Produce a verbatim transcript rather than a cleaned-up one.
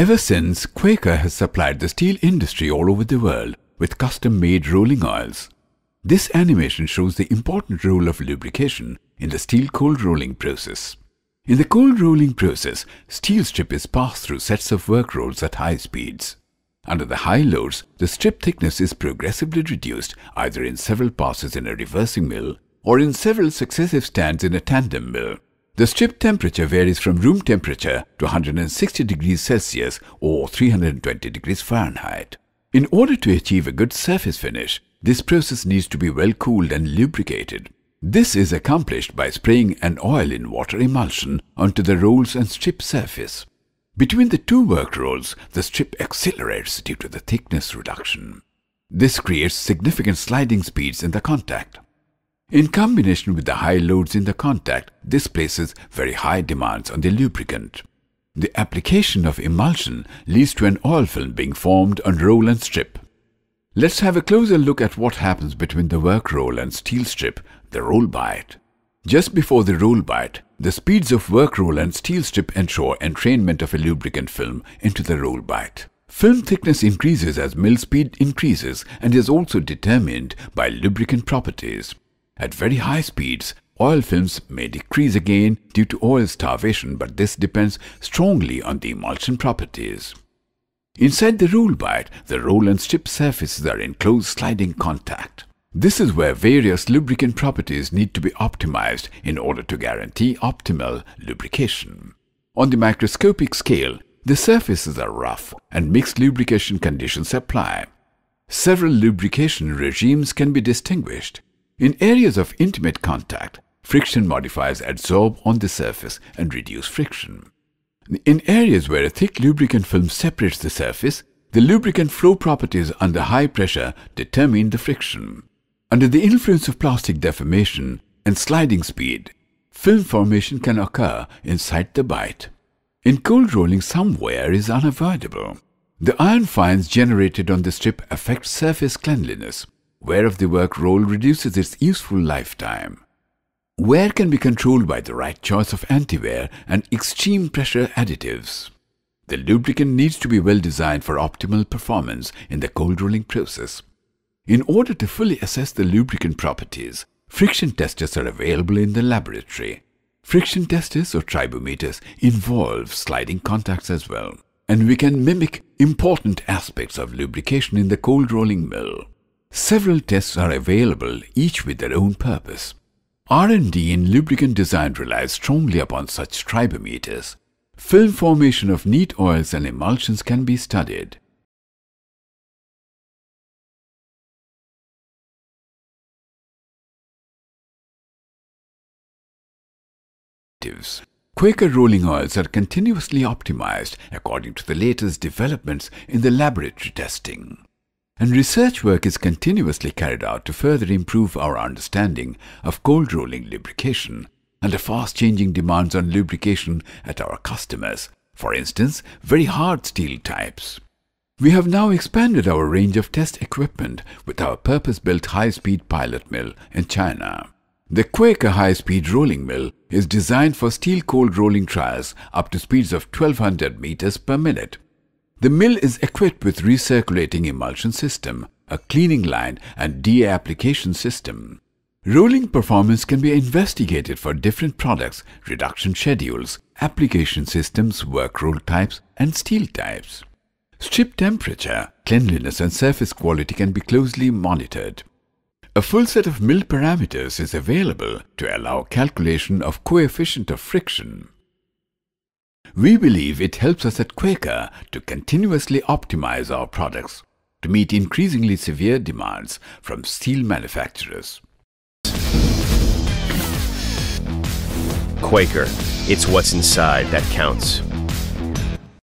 Ever since, Quaker has supplied the steel industry all over the world with custom-made rolling oils. This animation shows the important role of lubrication in the steel cold rolling process. In the cold rolling process, steel strip is passed through sets of work rolls at high speeds. Under the high loads, the strip thickness is progressively reduced either in several passes in a reversing mill or in several successive stands in a tandem mill. The strip temperature varies from room temperature to one hundred sixty degrees Celsius or three hundred twenty degrees Fahrenheit. In order to achieve a good surface finish, this process needs to be well cooled and lubricated. This is accomplished by spraying an oil in water emulsion onto the rolls and strip surface. Between the two work rolls, the strip accelerates due to the thickness reduction. This creates significant sliding speeds in the contact. In combination with the high loads in the contact, this places very high demands on the lubricant. The application of emulsion leads to an oil film being formed on roll and strip. Let's have a closer look at what happens between the work roll and steel strip, the roll bite. Just before the roll bite, the speeds of work roll and steel strip ensure entrainment of a lubricant film into the roll bite. Film thickness increases as mill speed increases and is also determined by lubricant properties. At very high speeds, oil films may decrease again due to oil starvation, but this depends strongly on the emulsion properties. Inside the roll bite, the roll and strip surfaces are in close sliding contact. This is where various lubricant properties need to be optimized in order to guarantee optimal lubrication. On the microscopic scale, the surfaces are rough and mixed lubrication conditions apply. Several lubrication regimes can be distinguished. In areas of intimate contact, friction modifiers adsorb on the surface and reduce friction. In areas where a thick lubricant film separates the surface, the lubricant flow properties under high pressure determine the friction. Under the influence of plastic deformation and sliding speed, film formation can occur inside the bite. In cold rolling, some wear is unavoidable. The iron fines generated on the strip affect surface cleanliness. Wear of the work roll reduces its useful lifetime. Wear can be controlled by the right choice of anti-wear and extreme pressure additives. The lubricant needs to be well designed for optimal performance in the cold rolling process. In order to fully assess the lubricant properties, friction testers are available in the laboratory. Friction testers or tribometers involve sliding contacts as well, and we can mimic important aspects of lubrication in the cold rolling mill. Several tests are available, each with their own purpose. R and D in lubricant design relies strongly upon such tribometers. Film formation of neat oils and emulsions can be studied. Quaker rolling oils are continuously optimized according to the latest developments in the laboratory testing. And research work is continuously carried out to further improve our understanding of cold rolling lubrication and the fast-changing demands on lubrication at our customers, for instance, very hard steel types. We have now expanded our range of test equipment with our purpose-built high-speed pilot mill in China. The Quaker high-speed rolling mill is designed for steel cold rolling trials up to speeds of twelve hundred meters per minute. The mill is equipped with recirculating emulsion system, a cleaning line and D A application system. Rolling performance can be investigated for different products, reduction schedules, application systems, work roll types and steel types. Strip temperature, cleanliness and surface quality can be closely monitored. A full set of mill parameters is available to allow calculation of coefficient of friction. We believe it helps us at Quaker to continuously optimize our products to meet increasingly severe demands from steel manufacturers. Quaker, it's what's inside that counts.